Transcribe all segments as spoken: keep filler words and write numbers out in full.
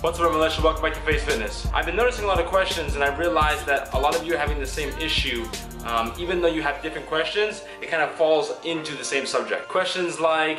What's up, Militia? Welcome back to FaZe Fitness. I've been noticing a lot of questions, and I realized that a lot of you are having the same issue. Um, even though you have different questions, it kind of falls into the same subject. Questions like,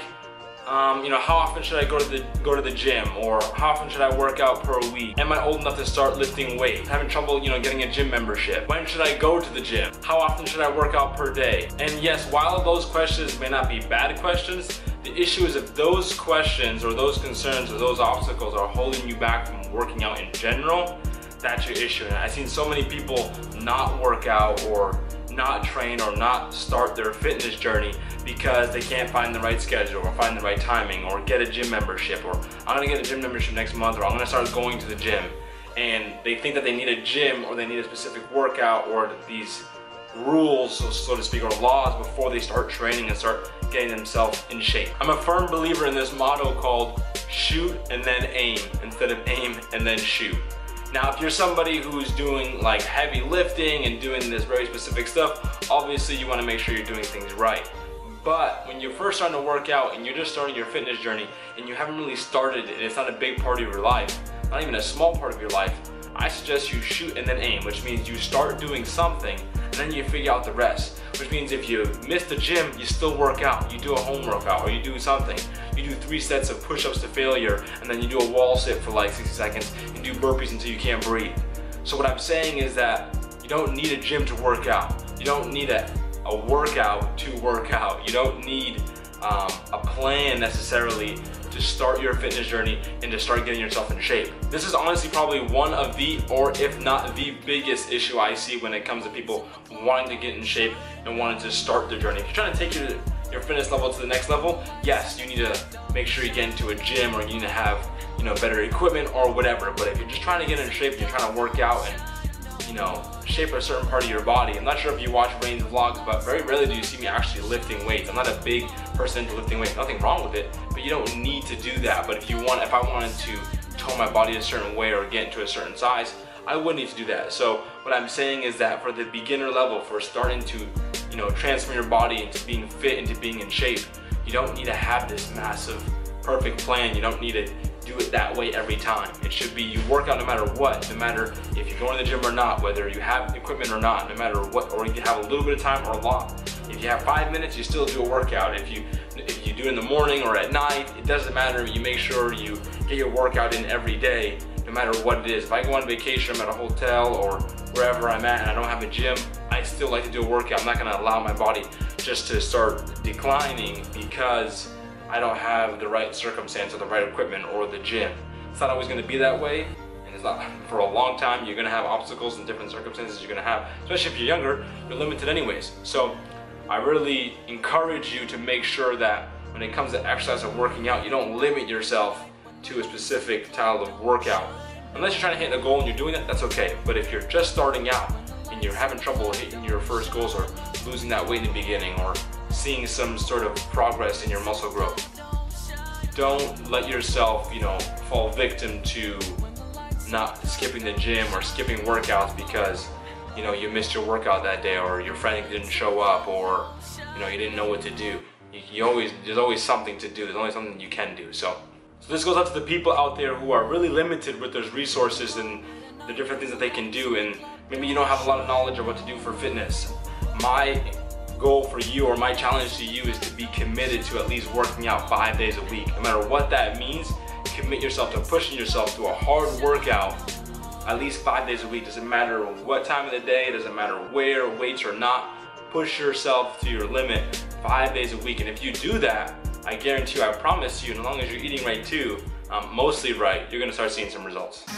um, you know, how often should I go to the go to the gym, or how often should I work out per week? Am I old enough to start lifting weights? Having trouble, you know, getting a gym membership. When should I go to the gym? How often should I work out per day? And yes, while those questions may not be bad questions, the issue is if those questions or those concerns or those obstacles are holding you back from working out in general, that's your issue. And I've seen so many people not work out or not train or not start their fitness journey because they can't find the right schedule or find the right timing or get a gym membership, or I'm gonna get a gym membership next month, or I'm gonna start going to the gym. And they think that they need a gym or they need a specific workout or these rules, so to speak, or laws before they start training and start getting themselves in shape. I'm a firm believer in this motto called shoot and then aim, instead of aim and then shoot. Now, if you're somebody who's doing like heavy lifting and doing this very specific stuff, obviously you want to make sure you're doing things right. But when you're first starting to work out and you're just starting your fitness journey and you haven't really started it, and it's not a big part of your life, not even a small part of your life, I suggest you shoot and then aim, which means you start doing something and then you figure out the rest. Which means if you miss the gym, you still work out. You do a home workout, or you do something. You do three sets of push-ups to failure, and then you do a wall sit for like sixty seconds, and do burpees until you can't breathe. So what I'm saying is that you don't need a gym to work out. You don't need a, a workout to work out. You don't need um, a plan necessarily to start your fitness journey and to start getting yourself in shape. This is honestly probably one of the, or if not the biggest issue I see when it comes to people wanting to get in shape and wanting to start their journey. If you're trying to take your, your fitness level to the next level, yes, you need to make sure you get into a gym, or you need to have, you know, better equipment or whatever. But if you're just trying to get in shape and you're trying to work out and, you know, shape a certain part of your body. I'm not sure if you watch Rain's vlogs, but very rarely do you see me actually lifting weights. I'm not a big person into lifting weights, nothing wrong with it, but you don't need to do that. But if you want, if I wanted to tone my body a certain way or get into a certain size, I would need to do that. So what I'm saying is that for the beginner level, for starting to, you know, transform your body into being fit, into being in shape, you don't need to have this massive perfect plan. You don't need to do it that way every time. It should be you work out no matter what, no matter if you're going to the gym or not, whether you have equipment or not, no matter what, or you have a little bit of time or a lot. If you have five minutes, you still do a workout. If you if you do it in the morning or at night, it doesn't matter. You make sure you get your workout in every day, no matter what it is. If I go on vacation, I'm at a hotel or wherever I'm at, and I don't have a gym, I still like to do a workout. I'm not going to allow my body just to start declining because I don't have the right circumstance or the right equipment or the gym. It's not always gonna be that way, and it's not for a long time. You're gonna have obstacles and different circumstances you're gonna have. Especially if you're younger, you're limited anyways. So I really encourage you to make sure that when it comes to exercise and working out, you don't limit yourself to a specific type of workout. Unless you're trying to hit a goal and you're doing that, that's okay. But if you're just starting out and you're having trouble hitting your first goals, or losing that weight in the beginning, or seeing some sort of progress in your muscle growth, don't let yourself, you know, fall victim to not skipping the gym or skipping workouts because, you know, you missed your workout that day, or your friend didn't show up, or, you know, you didn't know what to do. You, you always, there's always something to do. There's always something you can do. So, so this goes out to the people out there who are really limited with those resources and the different things that they can do, and maybe you don't have a lot of knowledge of what to do for fitness. My goal for you, or my challenge to you, is to be committed to at least working out five days a week. No matter what that means, commit yourself to pushing yourself to a hard workout at least five days a week. Doesn't matter what time of the day, doesn't matter where, weights or not, push yourself to your limit five days a week. And if you do that, I guarantee you, I promise you, and as long as you're eating right too, um, mostly right, you're gonna start seeing some results.